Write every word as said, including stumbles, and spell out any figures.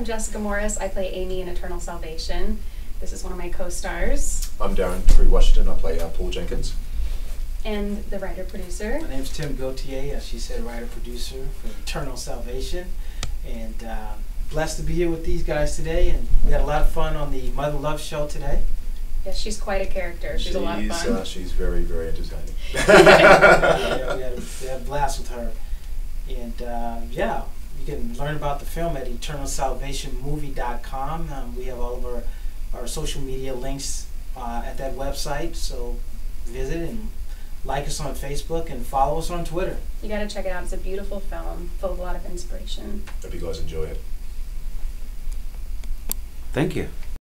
I'm Jessica Morris. I play Amy in Eternal Salvation. This is one of my co-stars. I'm Darren Dupree Washington. I play uh, Paul Jenkins. And the writer-producer. My name's Tim Gautier. As she said, writer-producer for Eternal Salvation. And uh, blessed to be here with these guys today. And we had a lot of fun on the Mother Love Show today. Yeah, she's quite a character. She's, she's a lot of fun. Uh, she's very, very entertaining. yeah, we had, a, we had a blast with her. And uh, yeah, you can learn about the film at eternal salvation movie dot com. Um, we have all of our, our social media links uh, at that website, so visit and like us on Facebook and follow us on Twitter. You got to check it out. It's a beautiful film, full of a lot of inspiration. Hope you guys enjoy it. Thank you.